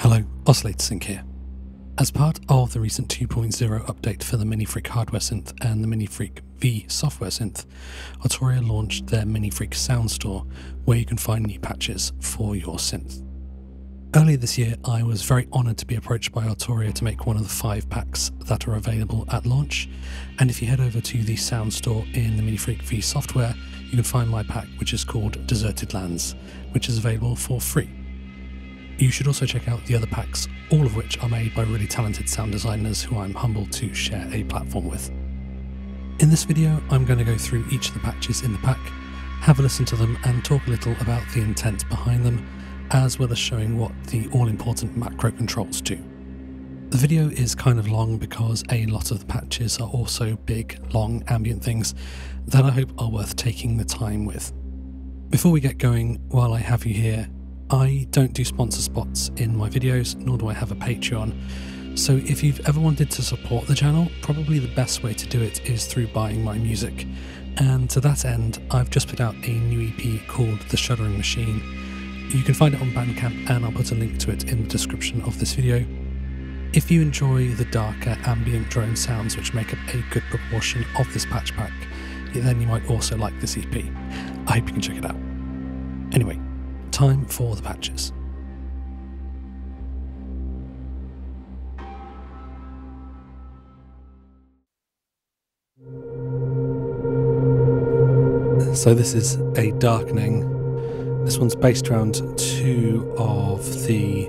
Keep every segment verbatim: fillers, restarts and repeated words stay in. Hello, Oscillator Sink here. As part of the recent two point oh update for the Minifreak Hardware Synth and the Minifreak V Software Synth, Arturia launched their Minifreak Sound Store, where you can find new patches for your synth. Earlier this year, I was very honoured to be approached by Arturia to make one of the five packs that are available at launch, and if you head over to the Sound Store in the Minifreak V Software, you can find my pack, which is called Deserted Lands, which is available for free. You should also check out the other packs, all of which are made by really talented sound designers who I'm humbled to share a platform with. In this video, I'm going to go through each of the patches in the pack, have a listen to them and talk a little about the intent behind them, as well as showing what the all-important macro controls do. The video is kind of long because a lot of the patches are also big, long, ambient things that I hope are worth taking the time with. Before we get going, while I have you here, I don't do sponsor spots in my videos, nor do I have a Patreon, so if you've ever wanted to support the channel, probably the best way to do it is through buying my music. And to that end, I've just put out a new E P called The Shuddering Machine. You can find it on Bandcamp, and I'll put a link to it in the description of this video. If you enjoy the darker ambient drone sounds which make up a good proportion of this patch pack, then you might also like this E P. I hope you can check it out. Anyway, time for the patches. So this is A Darkening. This one's based around two of the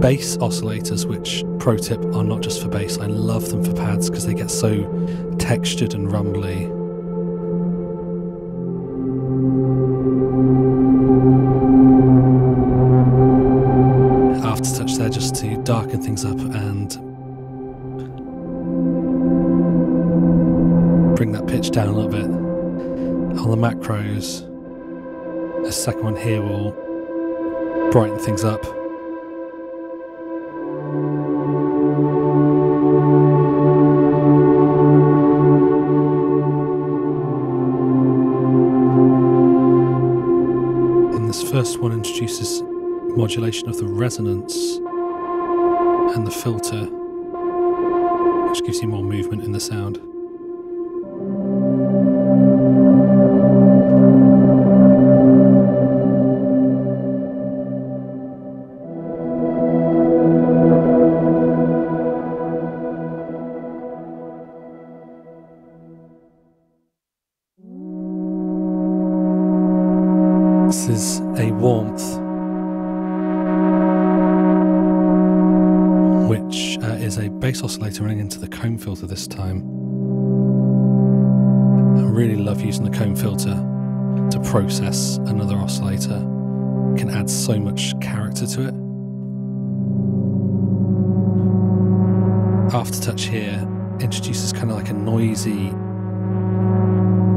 bass oscillators, which, pro tip, are not just for bass. I love them for pads because they get so textured and rumbly. Just to darken things up and bring that pitch down a little bit. On the macros, the second one here will brighten things up. And this first one introduces modulation of the resonance and the filter, which gives you more movement in the sound. This is a warmth, which uh, is a bass oscillator running into the comb filter this time. I really love using the comb filter to process another oscillator. It can add so much character to it. Aftertouch here introduces kind of like a noisy,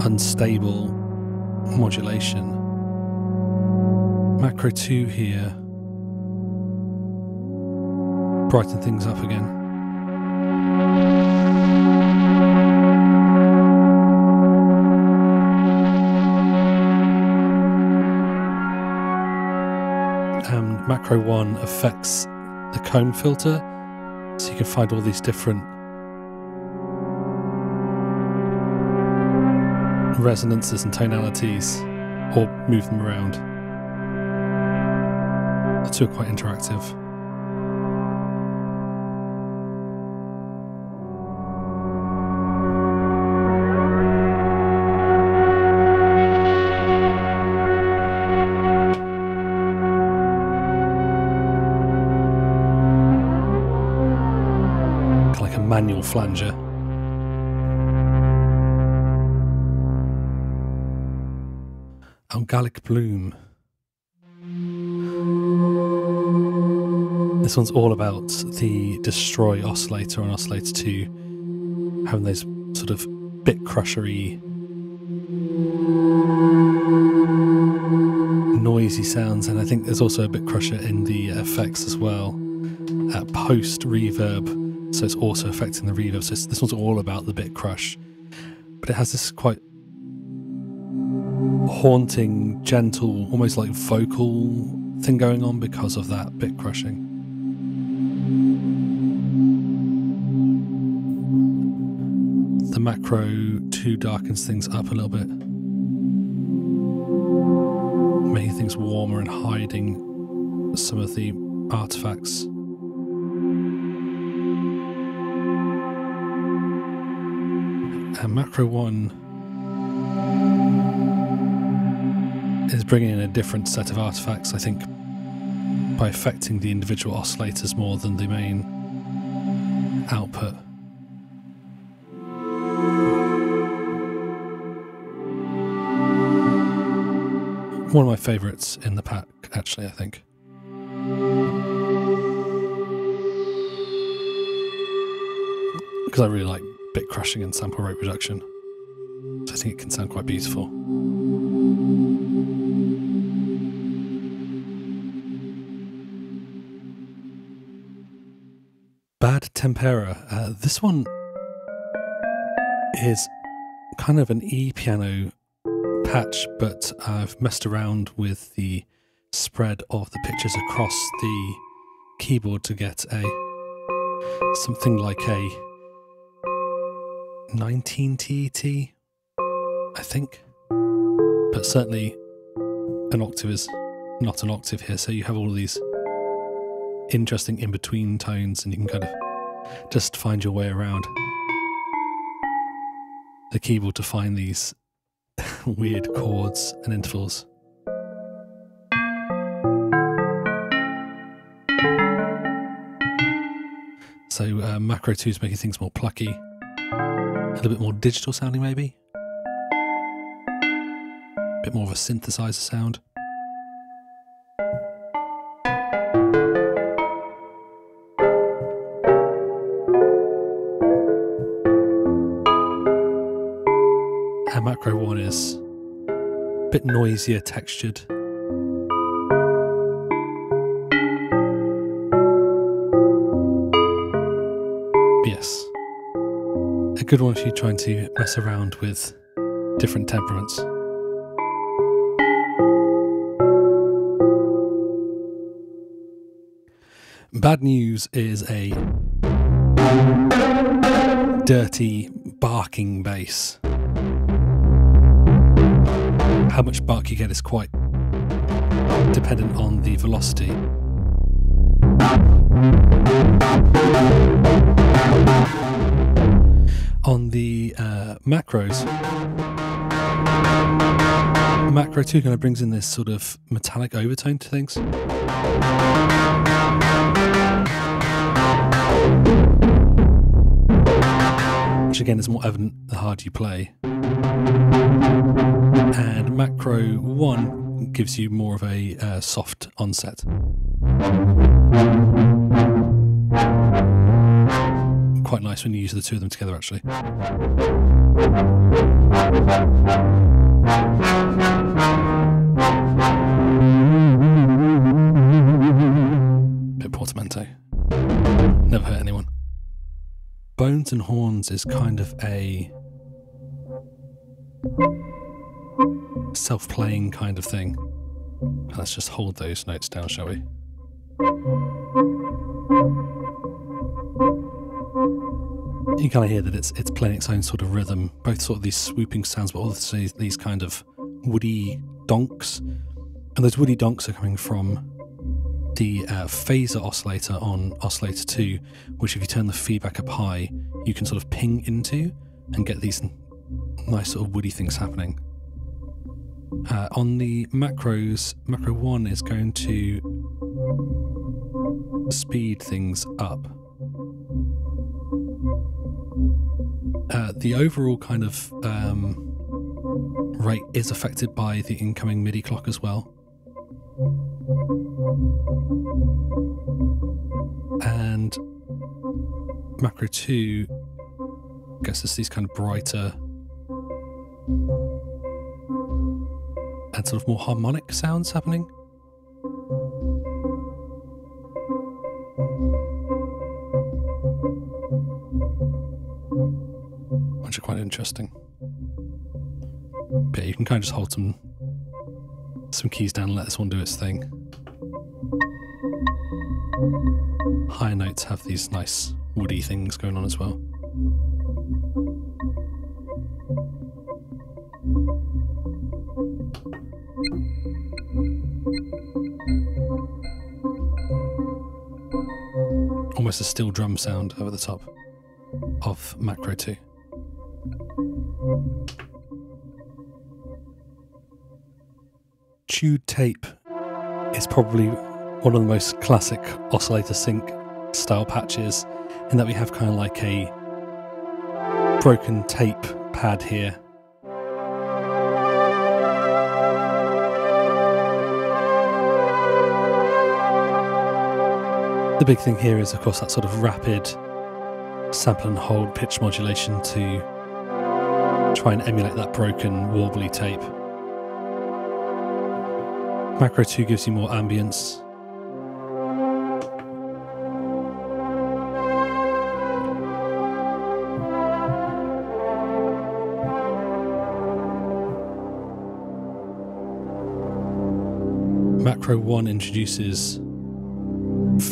unstable modulation. Macro two here brighten things up again. And macro one affects the comb filter, so you can find all these different resonances and tonalities, or move them around. The two are quite interactive. Manual flanger. Algalic bloom. This one's all about the destroy oscillator on oscillator two, having those sort of bit crushery, noisy sounds, and I think there's also a bit crusher in the effects as well. Uh, post reverb. So it's also affecting the reverb. So this one's all about the bit crush, but it has this quite haunting, gentle, almost like vocal thing going on because of that bit crushing. The macro two darkens things up a little bit, making things warmer and hiding some of the artifacts. And macro one is bringing in a different set of artifacts, I think, by affecting the individual oscillators more than the main output. One of my favourites in the pack, actually, I think. Because I really like bit crushing and sample rate reduction. So I think it can sound quite beautiful. Bad tempera. Uh, this one is kind of an E-piano patch, but I've messed around with the spread of the pitches across the keyboard to get a something like a nineteen T E T, I think, but certainly an octave is not an octave here, so you have all these interesting in-between tones and you can kind of just find your way around the keyboard to find these weird chords and intervals. So uh, macro two is making things more plucky, a little bit more digital sounding maybe, a bit more of a synthesizer sound. Macro one is a bit noisier, textured. Yes, a good one if you're trying to mess around with different temperaments. Bad News is a dirty, barking bass. How much bark you get is quite dependent on the velocity. On the uh, macros, macro two kind of brings in this sort of metallic overtone to things. Which again is more evident the harder you play. And macro one gives you more of a uh, soft onset. Quite nice when you use the two of them together, actually. Bit portamento. Never hurt anyone. Bones and Horns is kind of a self-playing kind of thing. Let's just hold those notes down, shall we? You kind of hear that it's it's playing its own sort of rhythm, both sort of these swooping sounds, but also these kind of woody donks. And those woody donks are coming from the uh, phaser oscillator on oscillator two, which if you turn the feedback up high, you can sort of ping into and get these nice sort of woody things happening. Uh, on the macros, macro one is going to speed things up. Uh, the overall kind of um, rate is affected by the incoming MIDI clock as well. And macro two, I guess it's these kind of brighter and sort of more harmonic sounds happening. Which are quite interesting. But yeah, you can kind of just hold some, some keys down and let this one do its thing. Higher notes have these nice woody things going on as well. Almost a steel drum sound over the top of Macro two. Chewed Tape is probably one of the most classic Oscillator Sync style patches, in that we have kind of like a broken tape pad here. The big thing here is, of course, that sort of rapid sample and hold pitch modulation to try and emulate that broken, warbly tape. Macro two gives you more ambience. Macro one introduces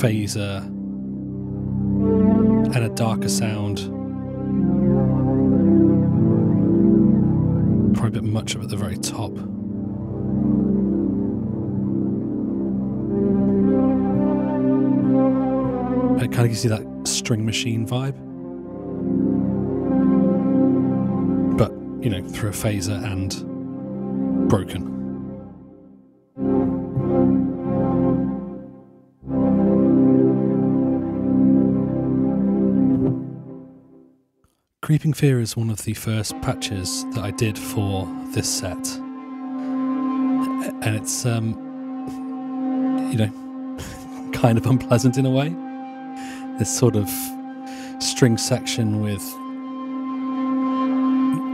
phaser and a darker sound. Probably a bit much up at the very top. It kind of gives you that string machine vibe, but, you know, through a phaser and broken. Creeping Fear is one of the first patches that I did for this set, and it's, um, you know, kind of unpleasant in a way. This sort of string section with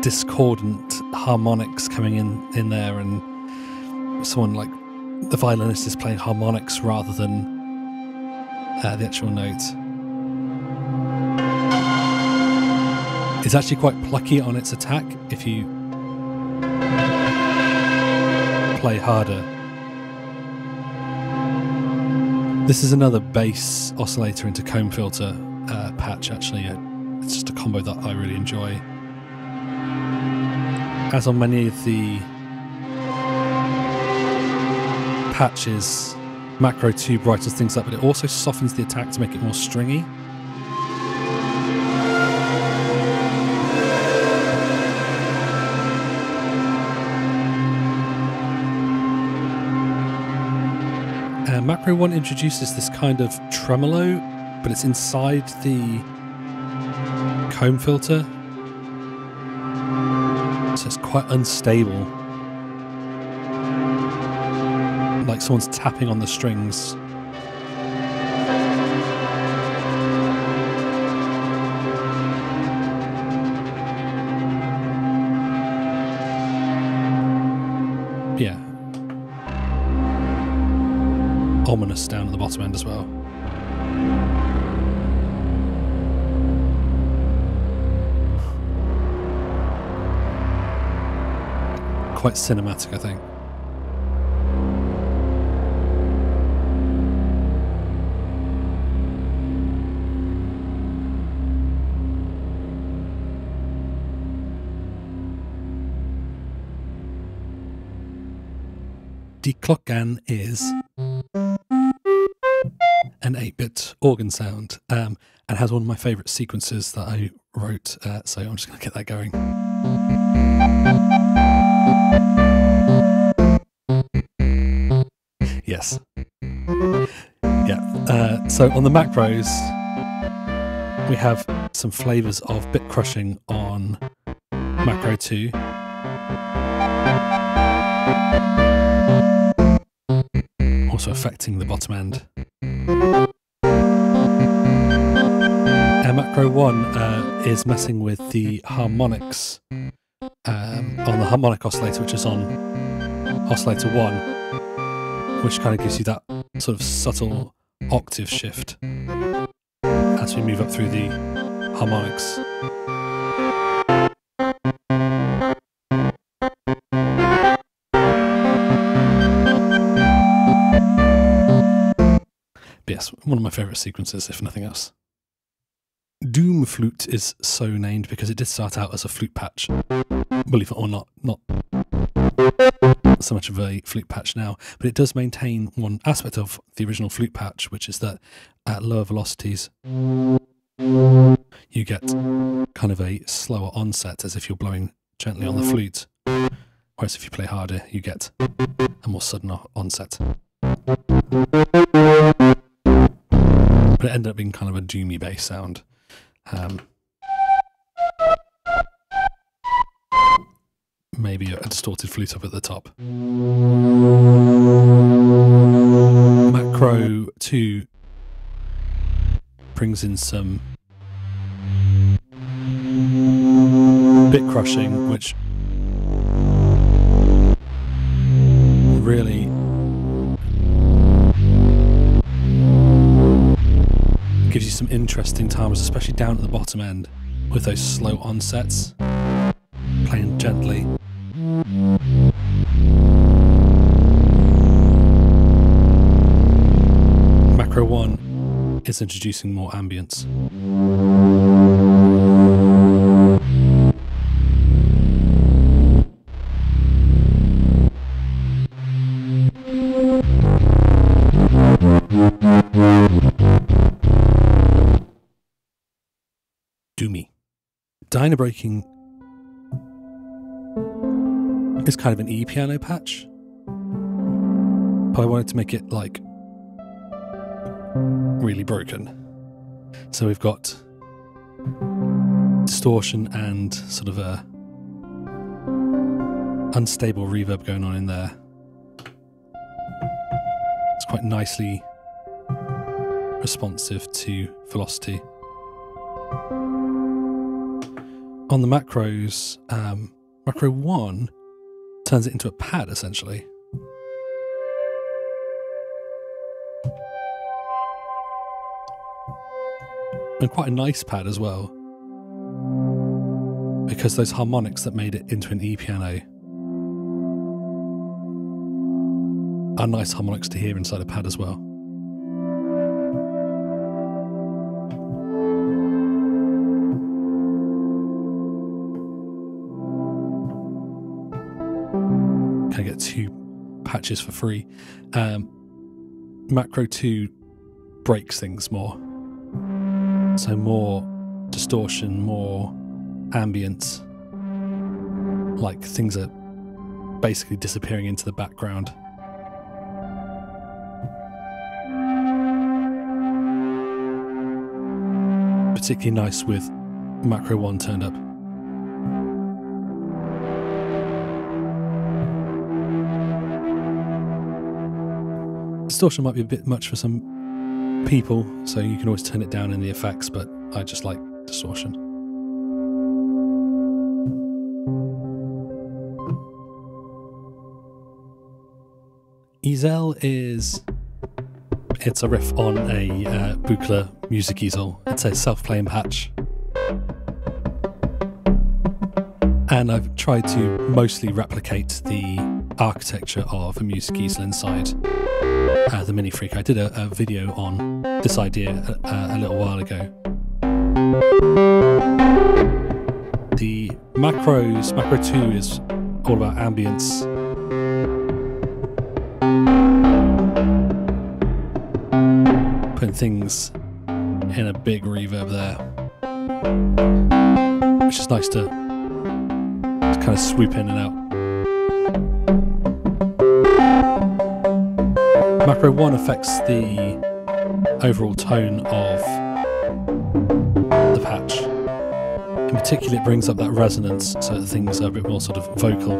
discordant harmonics coming in, in there, and someone like the violinist is playing harmonics rather than uh, the actual note. It's actually quite plucky on its attack if you play harder. This is another bass oscillator into comb filter uh, patch, actually. It's just a combo that I really enjoy. As on many of the patches, Macro two brightens things up, but it also softens the attack to make it more stringy. Macro one introduces this kind of tremolo, but it's inside the comb filter, so it's quite unstable. Like someone's tapping on the strings. Yeah. Ominous down at the bottom end as well. Quite cinematic, I think. Declockgen is an eight-bit organ sound, um, and has one of my favourite sequences that I wrote, uh, so I'm just going to get that going. Yes. Yeah. Uh, so on the macros, we have some flavours of bit crushing on Macro two. Also affecting the bottom end. And Macro one uh, is messing with the harmonics um, on the harmonic oscillator, which is on Oscillator one, which kind of gives you that sort of subtle octave shift as we move up through the harmonics. yes, one of my favourite sequences, if nothing else. Doomfloot is so named because it did start out as a flute patch. Believe it or not, not so much of a flute patch now, but it does maintain one aspect of the original flute patch, which is that at lower velocities you get kind of a slower onset, as if you're blowing gently on the flute, whereas if you play harder you get a more sudden onset. But it ended up being kind of a doomy bass sound. Um, maybe a distorted flute up at the top. Macro two brings in some bit crushing, which really gives you some interesting times, especially down at the bottom end with those slow onsets, playing gently. Macro one is introducing more ambience. Doomy. Dynobreaking is kind of an E piano patch, but I wanted to make it like really broken. So we've got distortion and sort of a unstable reverb going on in there. It's quite nicely responsive to velocity. On the macros, um, macro one turns it into a pad, essentially. And quite a nice pad as well, because those harmonics that made it into an E piano are nice harmonics to hear inside a pad as well. I get two patches for free. Um, macro two breaks things more. So more distortion, more ambience. Like things are basically disappearing into the background. Particularly nice with macro one turned up. Distortion might be a bit much for some people, so you can always turn it down in the effects, but I just like distortion. Easele is... it's a riff on a uh, Buchla music easel. It's a self-playing patch. And I've tried to mostly replicate the architecture of a music easel inside Uh, the Minifreak. I did a, a video on this idea uh, a little while ago. The macros, macro two is all about ambience. Putting things in a big reverb there, which is nice to, to kind of swoop in and out. Macro one affects the overall tone of the patch. In particular, it brings up that resonance so that things are a bit more sort of vocal.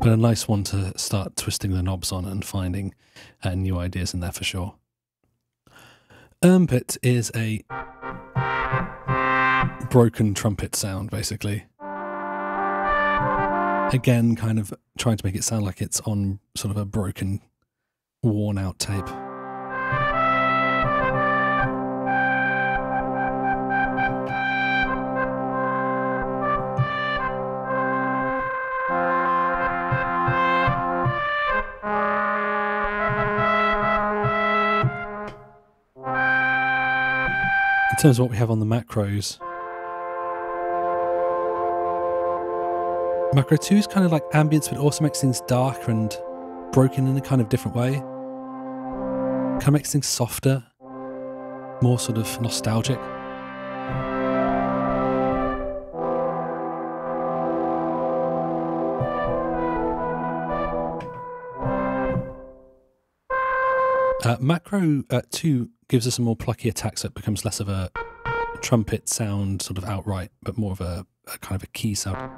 But a nice one to start twisting the knobs on and finding Uh, new ideas in there for sure. Ermpet is a broken trumpet sound, basically. Again, kind of trying to make it sound like it's on sort of a broken, worn out tape. terms of what we have on the macros. Macro two is kind of like ambience, but also makes things darker and broken in a kind of different way. Kind of makes things softer, more sort of nostalgic. Uh, macro uh, two gives us a more plucky attack, so it becomes less of a trumpet sound sort of outright, but more of a, a kind of a key sound.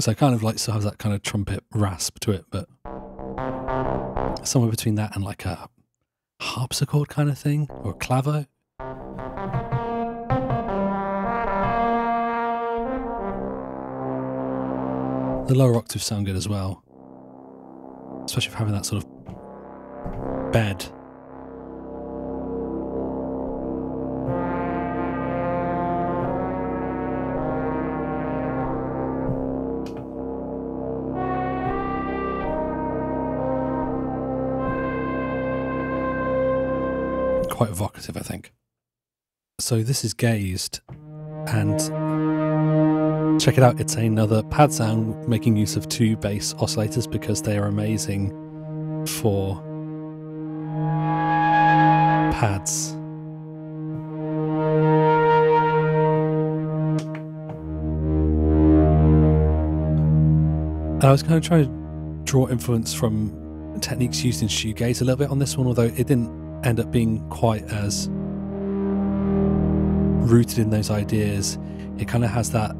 So kind of like still has that kind of trumpet rasp to it, but somewhere between that and like a harpsichord kind of thing, or a clavo. The lower octaves sound good as well, especially for having that sort of bed. Quite evocative, I think. So this is Gazed, and check it out, it's another pad sound making use of two bass oscillators because they are amazing for pads. And I was kind of trying to draw influence from techniques used in shoegaze a little bit on this one, although it didn't end up being quite as rooted in those ideas. It kind of has that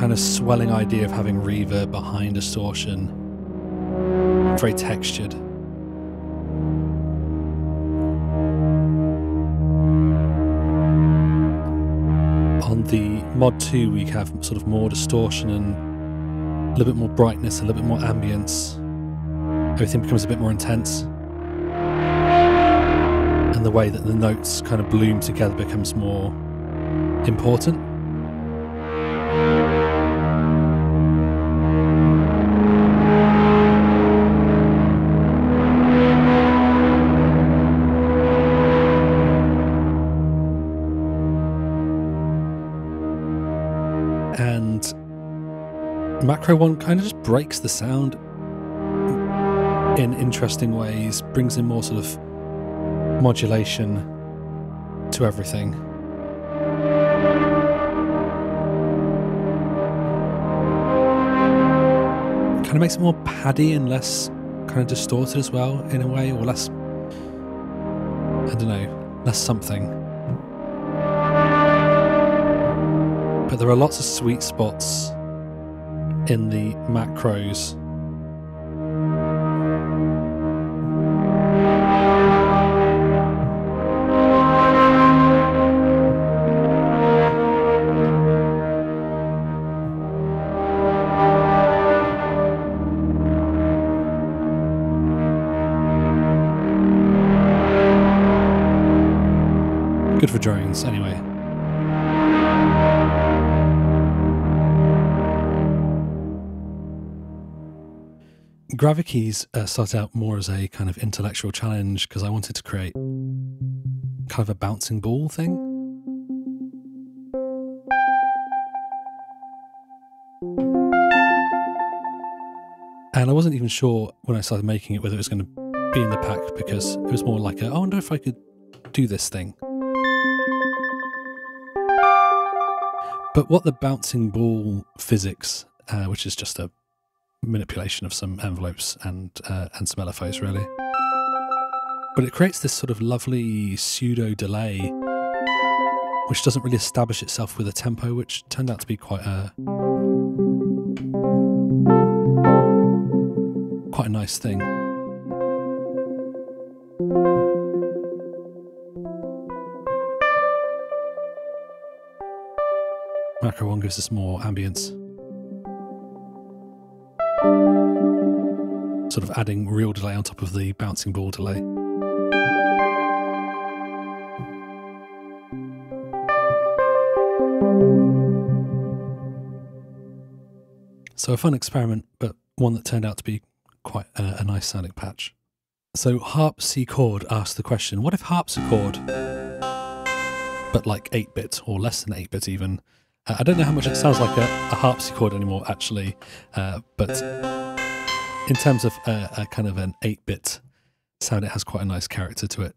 kind of swelling idea of having reverb behind distortion, very textured. On the mod two we have sort of more distortion and a little bit more brightness, a little bit more ambience. Everything becomes a bit more intense, and the way that the notes kind of bloom together becomes more important. And Macro one kind of just breaks the sound in interesting ways, brings in more sort of modulation to everything. Kind of makes it more paddy and less kind of distorted as well in a way, or less, I don't know, less something. But there are lots of sweet spots in the macros. Good for drones, anyway. GraviKeys uh, started out more as a kind of intellectual challenge because I wanted to create kind of a bouncing ball thing. And I wasn't even sure when I started making it whether it was going to be in the pack, because it was more like, a, I wonder if I could do this thing. But what the bouncing ball physics, uh, which is just a manipulation of some envelopes and uh, and some L F Os really, but it creates this sort of lovely pseudo delay, which doesn't really establish itself with a tempo, which turned out to be quite a quite a nice thing. Macro one gives us more ambience, sort of adding real delay on top of the bouncing ball delay. So a fun experiment, but one that turned out to be quite a, a nice sounding patch. So H four R P C K O R D asked the question, what if harpsichord, but like eight bit or less than eight bit even? Uh, I don't know how much it sounds like a, a harpsichord anymore, actually, uh, but in terms of a, a kind of an eight bit sound, it has quite a nice character to it.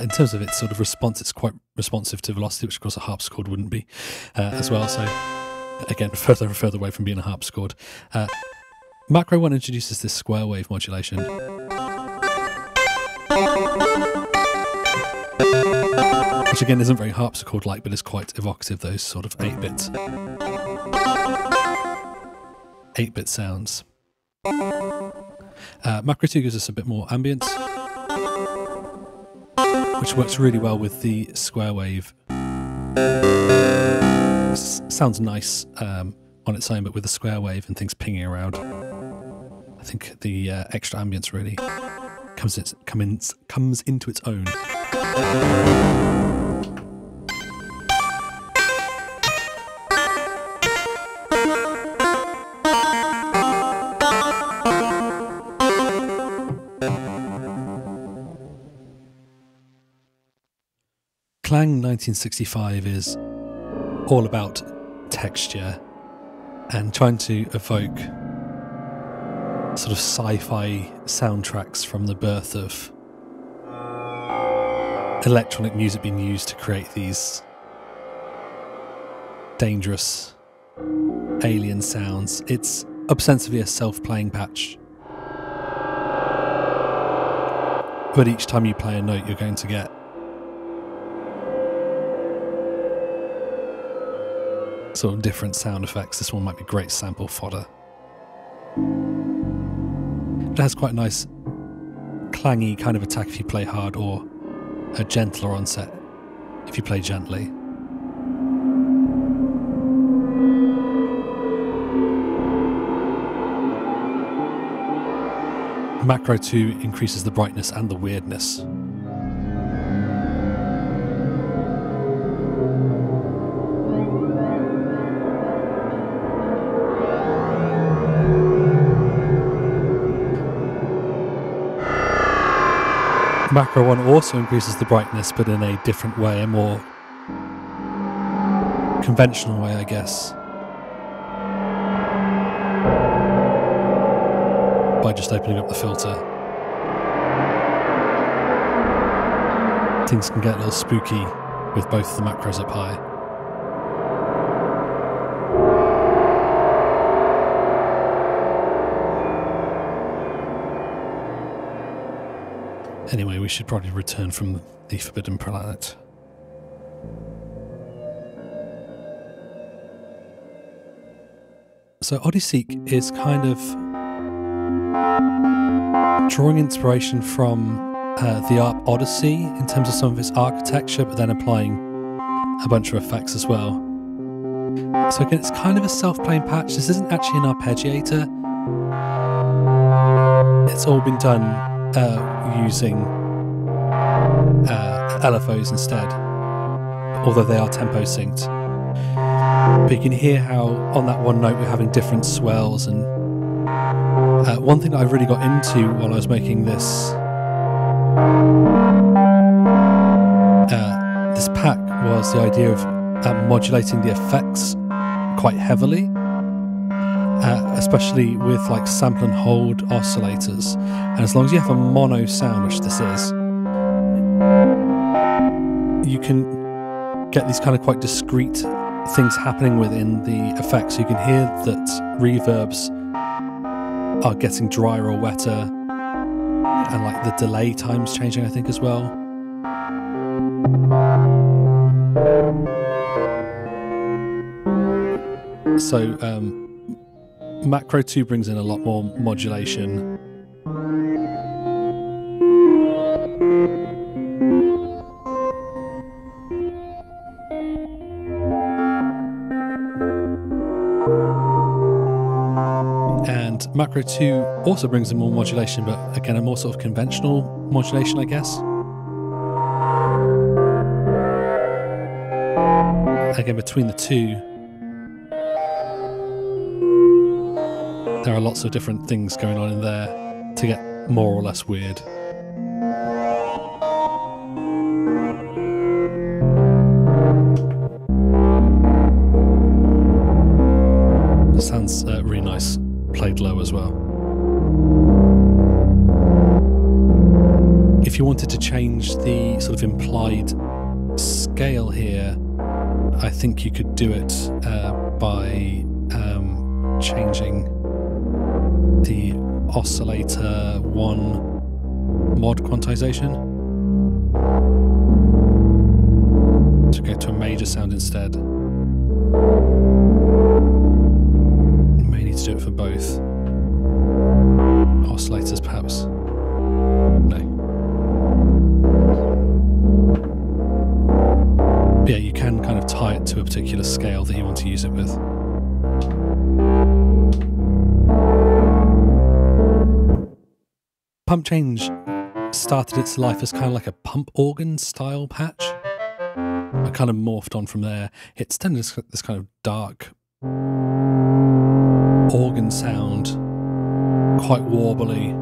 In terms of its sort of response, it's quite responsive to velocity, which of course a harpsichord wouldn't be uh, as well. So again, further and further away from being a harpsichord. Uh, Macro One introduces this square wave modulation. Which again isn't very harpsichord-like, but is quite evocative, those sort of eight bit eight bit sounds. Uh, Macro Two gives us a bit more ambience, which works really well with the square wave. S sounds nice um, on its own, but with the square wave and things pinging around, I think the uh, extra ambience really comes, its, come in, comes into its own. Klang nineteen sixty-five is all about texture and trying to evoke sort of sci-fi soundtracks from the birth of electronic music being used to create these dangerous alien sounds. It's ostensibly a self-playing patch, but each time you play a note you're going to get sort of different sound effects. This one might be great sample fodder. It has quite a nice clangy kind of attack if you play hard, or a gentler onset if you play gently. Macro two increases the brightness and the weirdness. Macro one also increases the brightness, but in a different way, a more conventional way, I guess. By just opening up the filter. Things can get a little spooky with both the macros up high. Anyway, we should probably return from the Forbidden Planet. So Odyssey is kind of drawing inspiration from uh, the A R P Odyssey in terms of some of its architecture, but then applying a bunch of effects as well. So again, it's kind of a self-playing patch. This isn't actually an arpeggiator. It's all been done Uh, using uh, L F Os instead, although they are tempo synced. But you can hear how on that one note we're having different swells, and uh, one thing that I really got into while I was making this uh, this pack was the idea of uh, modulating the effects quite heavily. Uh, especially with like sample and hold oscillators, and as long as you have a mono sound, which this is, you can get these kind of quite discrete things happening within the effects. So you can hear that reverbs are getting drier or wetter, and like the delay time's changing, I think, as well. So um Macro two brings in a lot more modulation. And Macro two also brings in more modulation, but again a more sort of conventional modulation, I guess. Again, between the two, there are lots of different things going on in there to get more or less weird. It sounds uh, really nice, played low as well. If you wanted to change the sort of implied scale here, I think you could do it uh, by um, changing the oscillator one mod quantization to go to a major sound instead. You may need to do it for both oscillators, perhaps. No. Yeah, you can kind of tie it to a particular scale that you want to use it with. Pump Change started its life as kind of like a pump organ style patch. It kind of morphed on from there. It's turned into this kind of dark organ sound, quite warbly.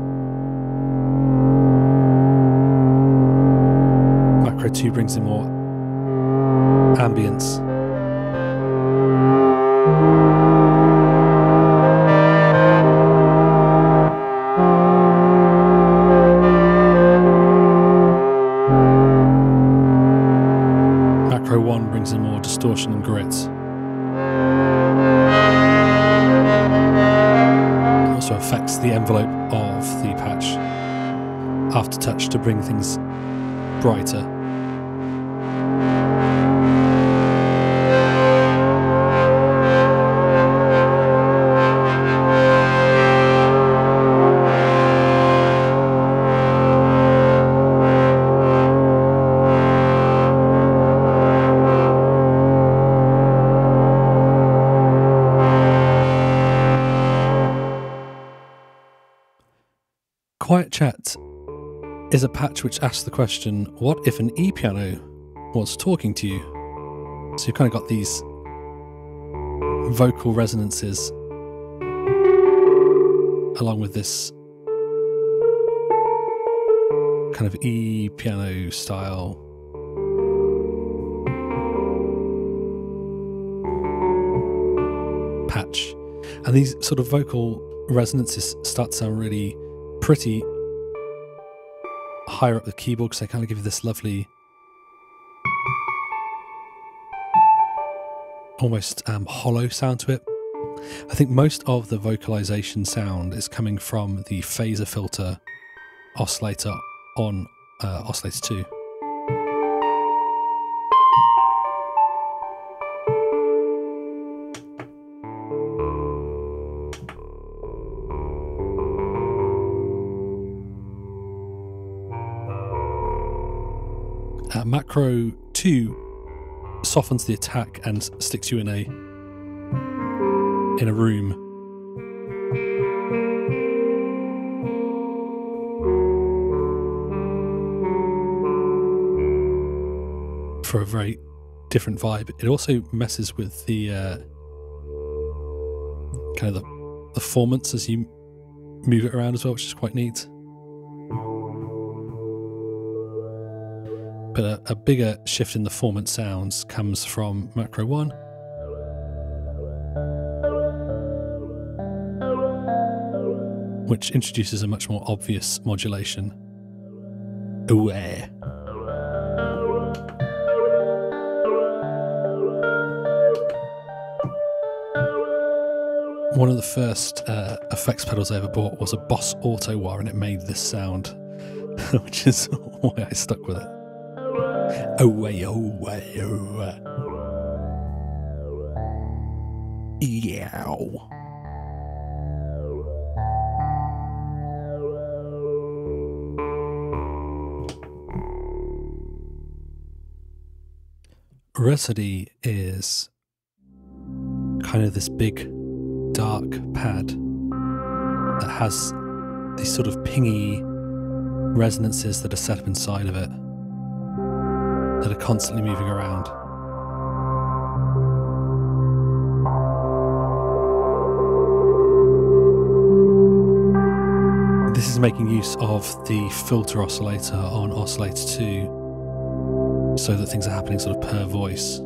Macro two brings in more ambience. Macro one brings in more distortion and grit. It also affects the envelope of the patch. Aftertouch to bring things brighter. Quiet Chat is a patch which asks the question, what if an e-piano was talking to you? So you've kind of got these vocal resonances along with this kind of e-piano style patch. And these sort of vocal resonances start to sound really pretty higher up the keyboard, because they kind of give you this lovely almost um, hollow sound to it. I think most of the vocalization sound is coming from the phaser filter oscillator on uh, oscillator two. Uh, Macro two softens the attack and sticks you in a in a room. For a very different vibe. It also messes with the uh, kind of the, the formants as you move it around as well, which is quite neat. But a, a bigger shift in the form and sounds comes from Macro one. Which introduces a much more obvious modulation. Ooh, eh. One of the first uh, effects pedals I ever bought was a Boss Auto Wah, and it made this sound, which is why I stuck with it. Oh way, oh way, oh. Yow. Resody is kind of this big dark pad that has these sort of pingy resonances that are set up inside of it that are constantly moving around. This is making use of the filter oscillator on oscillator two so that things are happening sort of per voice.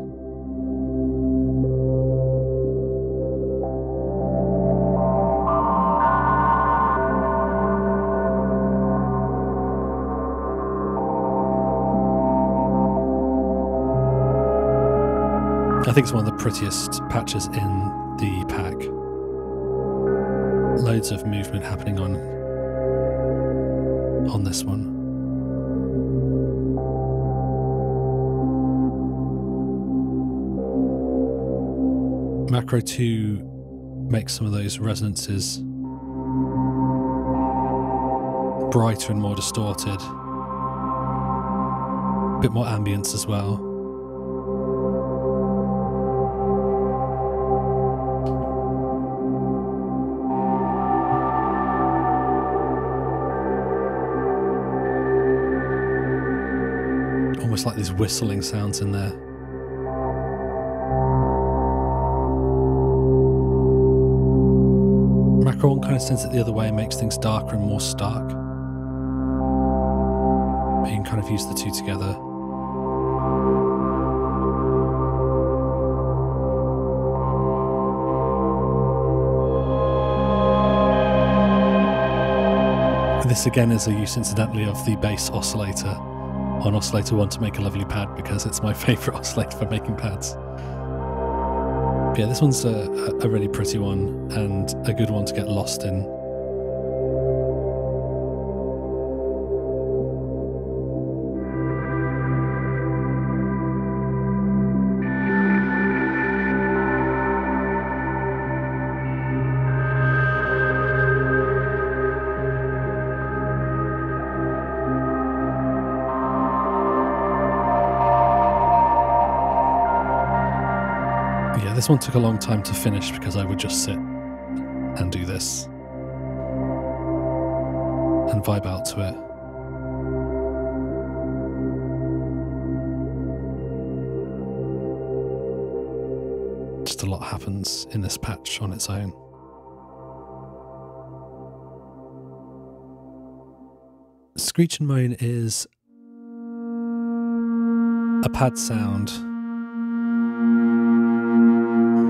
I think it's one of the prettiest patches in the pack. Loads of movement happening on on this one. Macro two makes some of those resonances brighter and more distorted. A bit more ambience as well. Almost like these whistling sounds in there. Macron kind of sends it the other way and makes things darker and more stark. But you can kind of use the two together. This again is a use incidentally of the bass oscillator on oscillator one to make a lovely pad, because it's my favourite oscillator for making pads. But yeah, this one's a, a really pretty one and a good one to get lost in. This one took a long time to finish because I would just sit and do this and vibe out to it. Just a lot happens in this patch on its own. Screech and Moan is a pad sound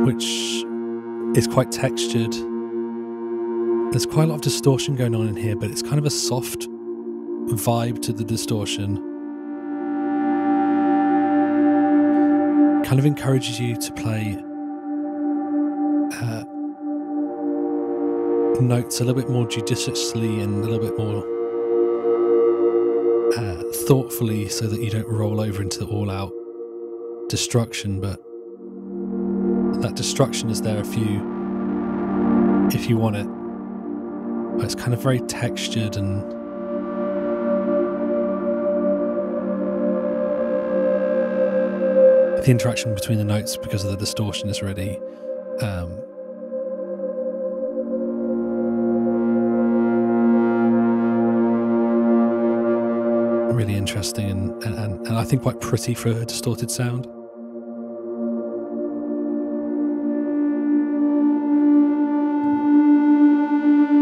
which is quite textured. There's quite a lot of distortion going on in here, but it's kind of a soft vibe to the distortion. Kind of encourages you to play uh, notes a little bit more judiciously and a little bit more uh, thoughtfully, so that you don't roll over into the all-out destruction, but that destruction is there if you if you want it. But it's kind of very textured and the interaction between the notes because of the distortion is really um, really interesting and, and, and I think quite pretty for a distorted sound.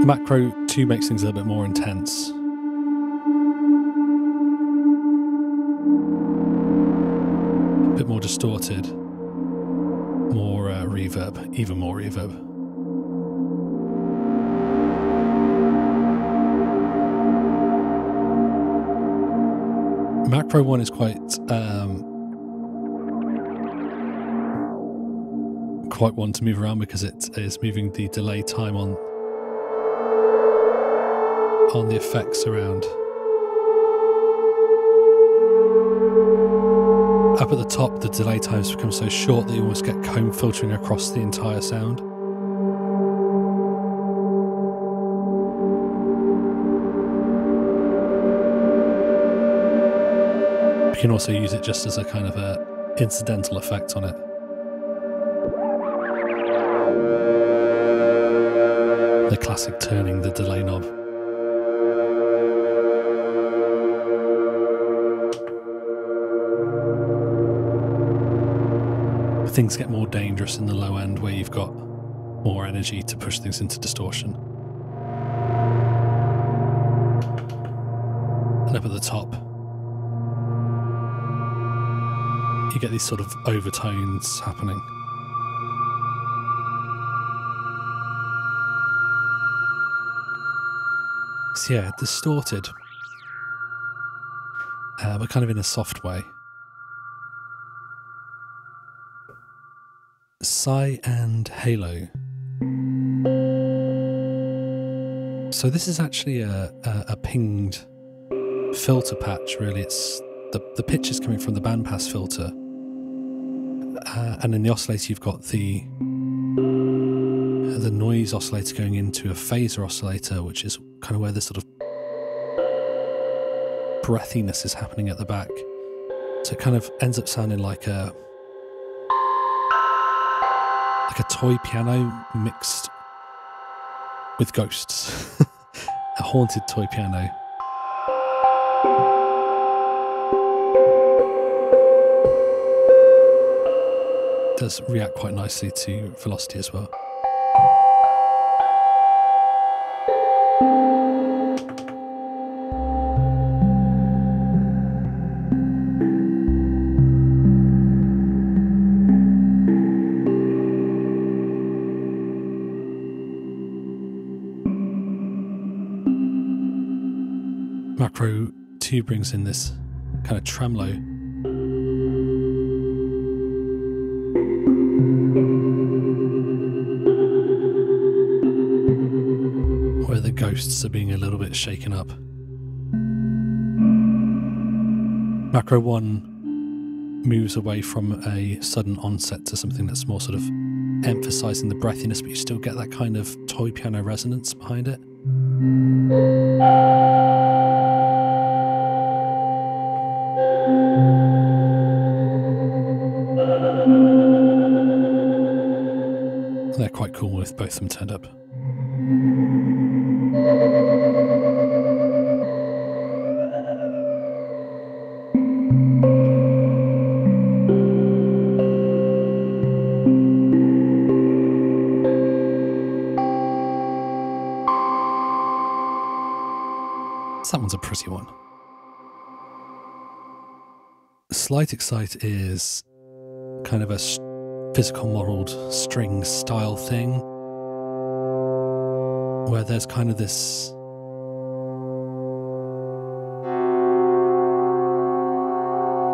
Macro two makes things a little bit more intense. A bit more distorted. More uh, reverb, even more reverb. Macro one is quite um, quite one to move around because it is moving the delay time on on the effects around. Up at the top, the delay times become so short that you almost get comb filtering across the entire sound. You can also use it just as a kind of a incidental effect on it. the classic turning the delay knob. But things get more dangerous in the low end where you've got more energy to push things into distortion. And up at the top, you get these sort of overtones happening. So yeah, distorted, uh, but kind of in a soft way. Sigh and Halo. So this is actually a, a, a pinged filter patch, really. It's the, the pitch is coming from the bandpass filter, uh, and in the oscillator you've got the uh, the noise oscillator going into a phaser oscillator, which is kind of where this sort of breathiness is happening at the back. So it kind of ends up sounding like a like a toy piano mixed with ghosts. A haunted toy piano. Does react quite nicely to velocity as well. Macro two brings in this kind of tremolo. Ghosts are being a little bit shaken up. Macro one moves away from a sudden onset to something that's more sort of emphasising the breathiness, but you still get that kind of toy piano resonance behind it. And they're quite cool with both of them turned up. That one's a pretty one. Slight Excite is kind of a physical modelled string style thing, where there's kind of this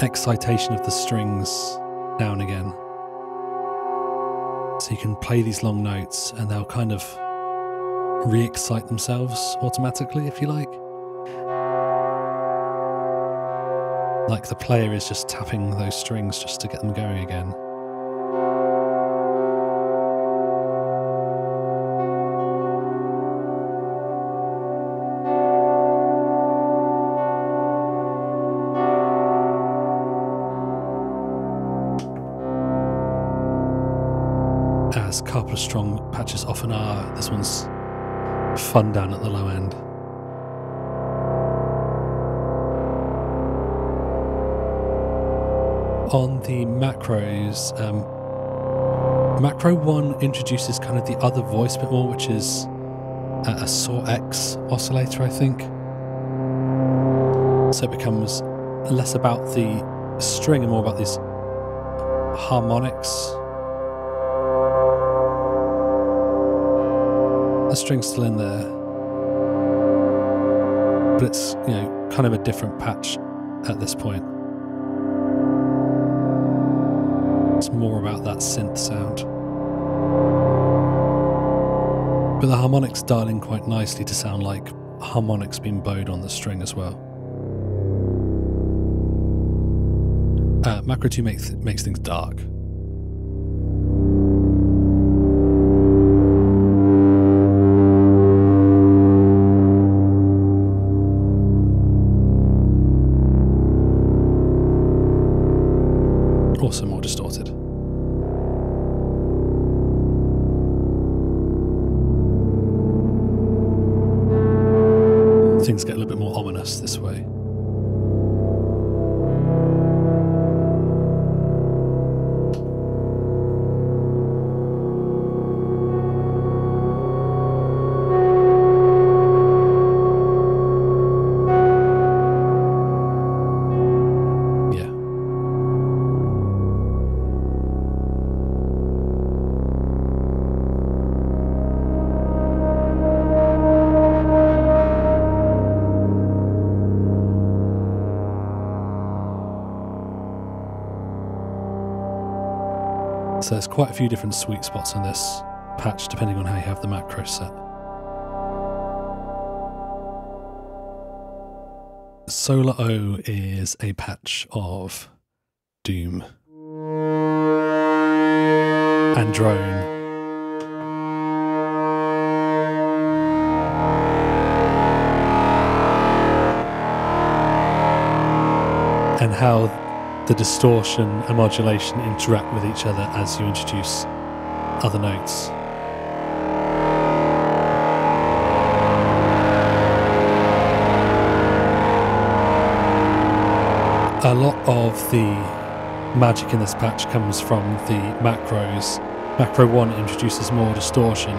excitation of the strings now and again. So you can play these long notes and they'll kind of re-excite themselves automatically, if you like. Like the player is just tapping those strings just to get them going again. As Carpenter's strong patches often are, this one's fun down at the low end. On the macros, um, macro one introduces kind of the other voice a bit more, which is a, a Saw X oscillator, I think. So it becomes less about the string and more about these harmonics. The string's still in there, but it's, you know, kind of a different patch at this point. More about that synth sound. But the harmonics dial in quite nicely to sound like harmonics being bowed on the string as well. Uh, Macro two makes, makes things dark. Also more distorted. things get a little bit more ominous this way. So there's quite a few different sweet spots on this patch depending on how you have the macro set. Solar O is a patch of Doom and Drone. And how the distortion and modulation interact with each other as you introduce other notes. A lot of the magic in this patch comes from the macros. Macro one introduces more distortion,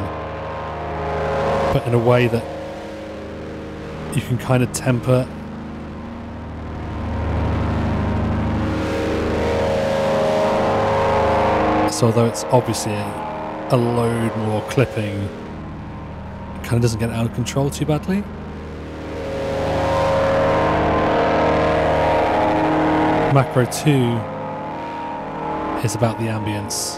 but in a way that you can kind of temper . So although it's obviously a, a load more clipping, it kind of doesn't get out of control too badly. Macro two is about the ambience,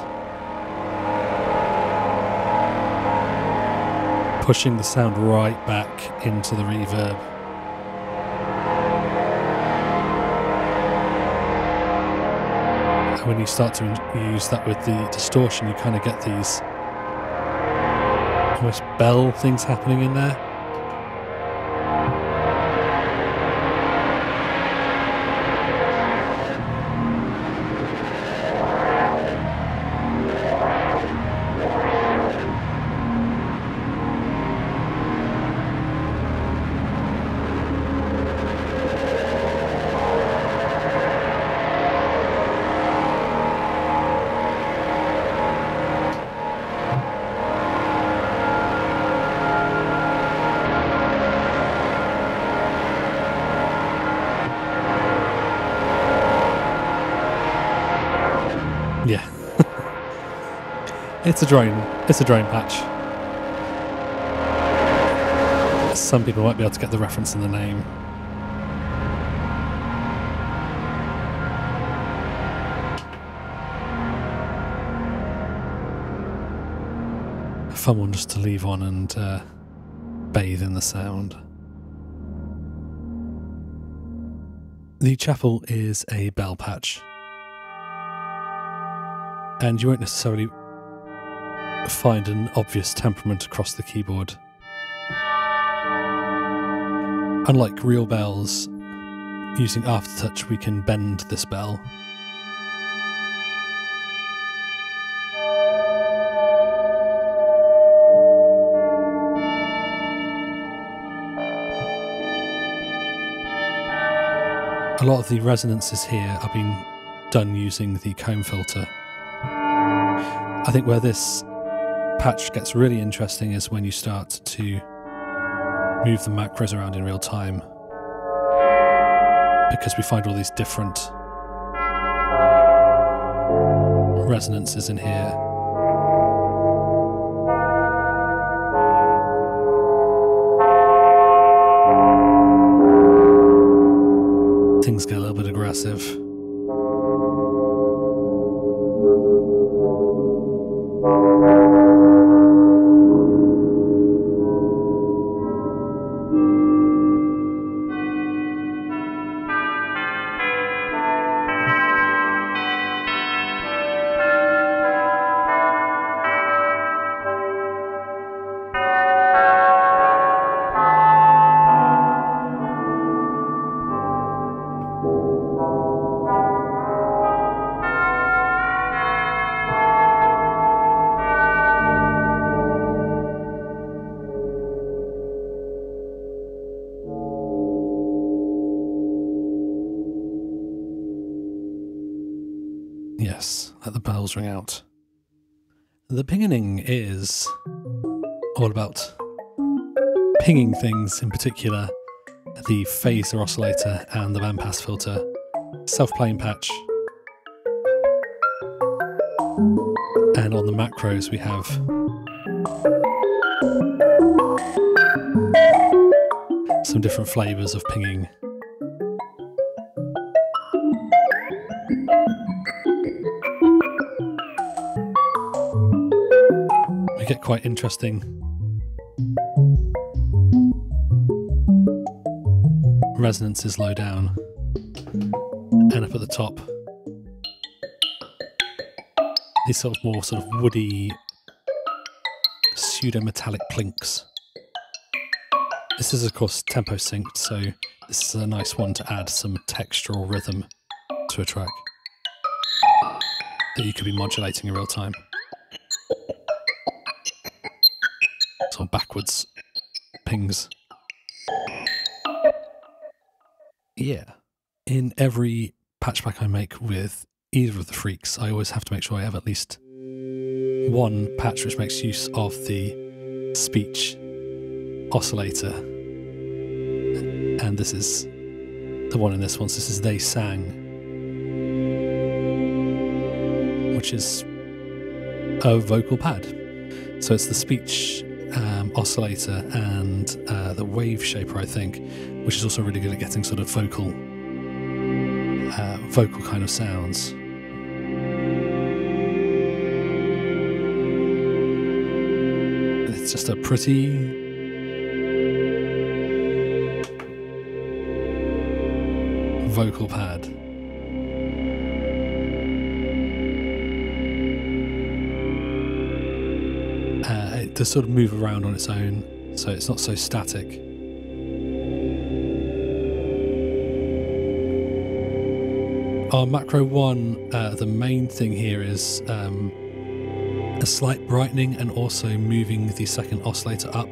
pushing the sound right back into the reverb. When you start to use that with the distortion, you kind of get these almost bell things happening in there. It's a drone. It's a drone patch. Some people might be able to get the reference in the name. A fun one just to leave on and uh, bathe in the sound. The chapel is a bell patch. And you won't necessarily find an obvious temperament across the keyboard. Unlike real bells, using aftertouch we can bend this bell. A lot of the resonances here have been done using the comb filter. I think where this patch gets really interesting is when you start to move the macros around in real time, because we find all these different resonances in here. Things get a little bit aggressive. let the bells ring out. The pinging is all about pinging things, in particular the phaser oscillator and the bandpass filter, self-playing patch, and on the macros we have some different flavours of pinging. We get quite interesting resonances low down and up at the top. These sort of more sort of woody pseudo-metallic plinks. This is of course tempo synced, so this is a nice one to add some textural rhythm to a track that you could be modulating in real time. Sort of backwards pings. Yeah. In every patch pack I make with either of the freaks, I always have to make sure I have at least one patch which makes use of the speech oscillator, and this is the one in this one. So this is They Sang, which is a vocal pad. So it's the speech um, oscillator and uh, the wave shaper, I think, which is also really good at getting sort of vocal uh, vocal kind of sounds. It's just a pretty, vocal pad. Uh, it does sort of move around on its own, so it's not so static. On macro one, uh, the main thing here is um, a slight brightening and also moving the second oscillator up.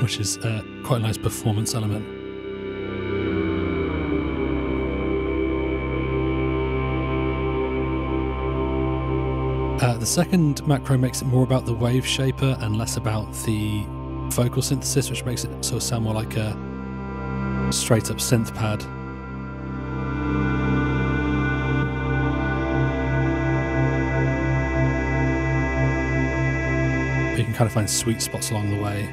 Which is uh, quite a nice performance element. Uh, the second macro makes it more about the wave shaper and less about the vocal synthesis, which makes it sort of sound more like a straight up synth pad. You can kind of find sweet spots along the way.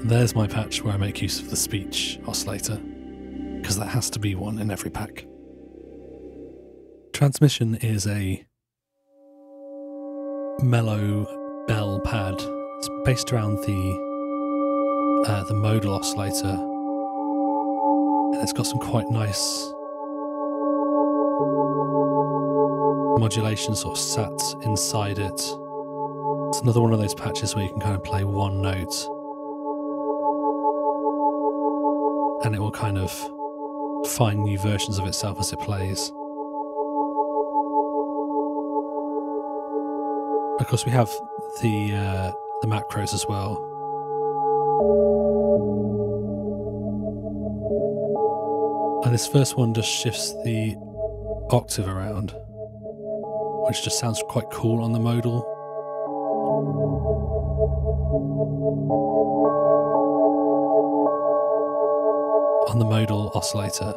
There's my patch where I make use of the speech oscillator, because there has to be one in every pack. Transmission is a mellow bell pad. It's based around the uh, the modal oscillator, and it's got some quite nice modulation sort of sat inside it. It's another one of those patches where you can kind of play one note and it will kind of find new versions of itself as it plays. Of course, we have the uh, the macros as well. And this first one just shifts the octave around, which just sounds quite cool on the modal. On the modal oscillator.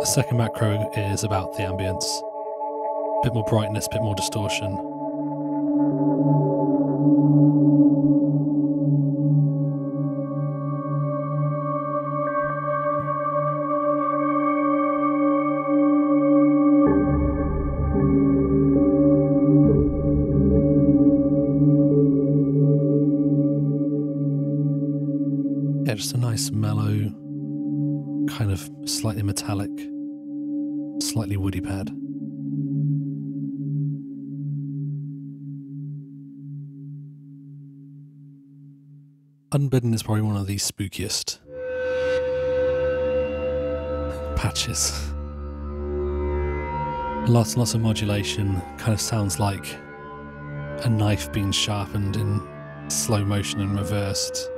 The second macro is about the ambience. A bit more brightness, a bit more distortion. Yeah, just a nice mellow, kind of slightly metallic, slightly woody pad. Unbidden is probably one of the spookiest patches. Lots and lots of modulation, kind of sounds like a knife being sharpened in slow motion and reversed.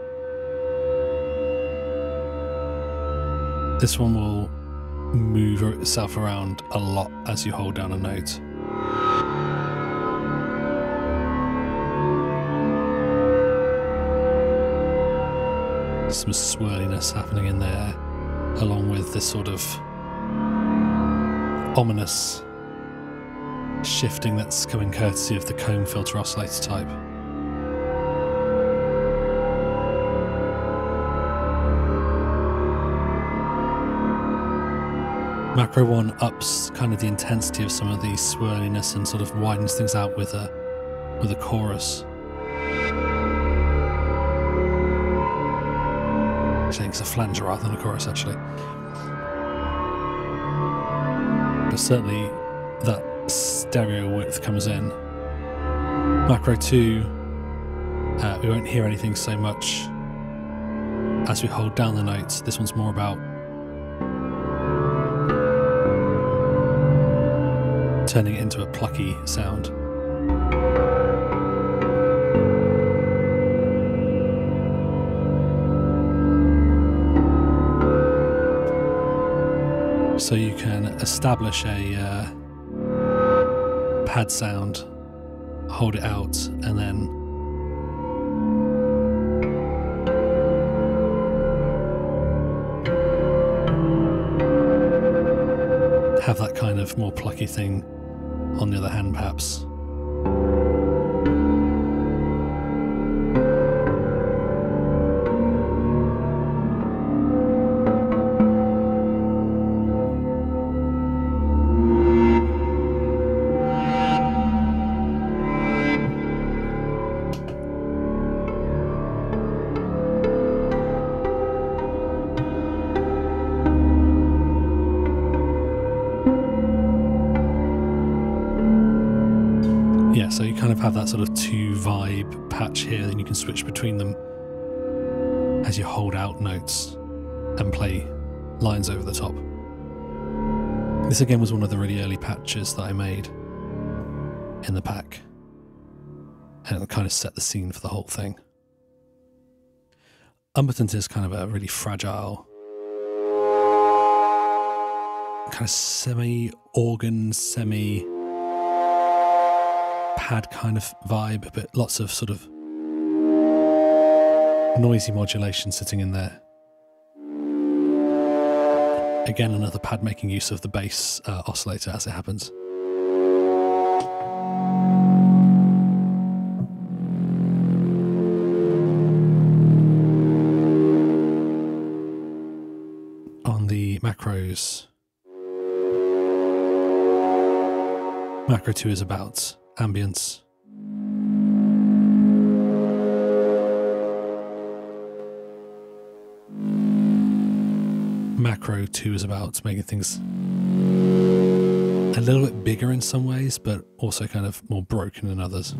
This one will move itself around a lot as you hold down a note. Some swirliness happening in there, along with this sort of ominous shifting that's coming courtesy of the comb filter oscillator type. Macro one ups kind of the intensity of some of the swirliness and sort of widens things out with a with a chorus. I think it's a flanger rather than a chorus, actually. But certainly that stereo width comes in. Macro two, uh, we won't hear anything so much as we hold down the notes. This one's more about turning it into a plucky sound. So you can establish a uh, pad sound, hold it out, and then have that kind of more plucky thing on the other hand, perhaps. Have that sort of two vibe patch here, and you can switch between them as you hold out notes and play lines over the top. This again was one of the really early patches that I made in the pack, and it kind of set the scene for the whole thing. Umberton is kind of a really fragile, kind of semi-organ, semi pad kind of vibe, but lots of sort of noisy modulation sitting in there. Again, another pad making use of the bass uh, oscillator as it happens. On the macros, macro two is about ambience. Macro two is about making things a little bit bigger in some ways, but also kind of more broken in others.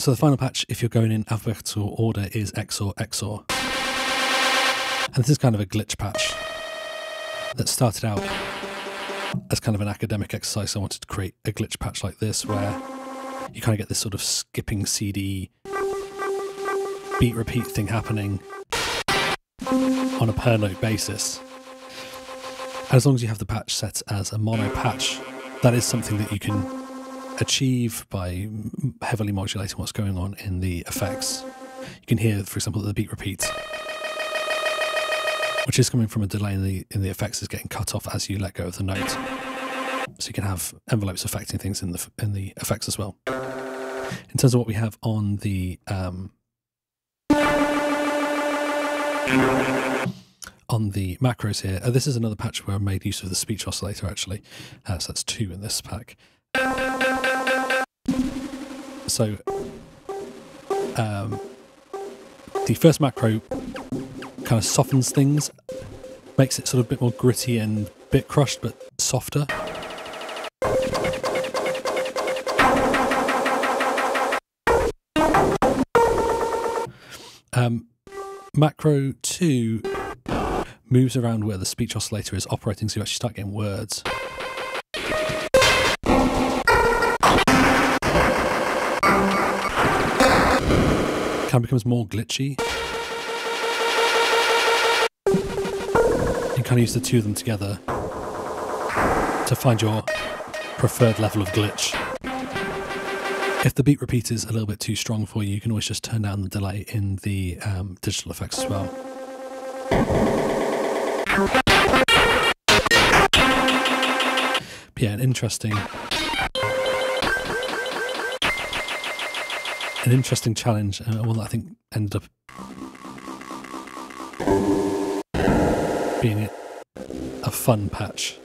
So the final patch, if you're going in alphabetical order, is X O R X O R. And this is kind of a glitch patch that started out as kind of an academic exercise. I wanted to create a glitch patch like this where you kind of get this sort of skipping C D beat repeat thing happening on a per note basis. And as long as you have the patch set as a mono patch, that is something that you can achieve by heavily modulating what's going on in the effects. You can hear, for example, that the beat repeats, which is coming from a delay in the, in the effects, is getting cut off as you let go of the note. So you can have envelopes affecting things in the in the effects as well. In terms of what we have on the um, on the macros here, uh, this is another patch where I made use of the speech oscillator actually. Uh, so that's two in this pack. So um, the first macro kind of softens things, makes it sort of a bit more gritty and a bit crushed, but softer. Um, macro two moves around where the speech oscillator is operating, so you actually start getting words. Kind of becomes more glitchy. You kind of use the two of them together to find your preferred level of glitch. If the beat repeat is a little bit too strong for you, you can always just turn down the delay in the um, digital effects as well. But yeah, an interesting, an interesting challenge, and uh, one that I think ended up being a fun patch.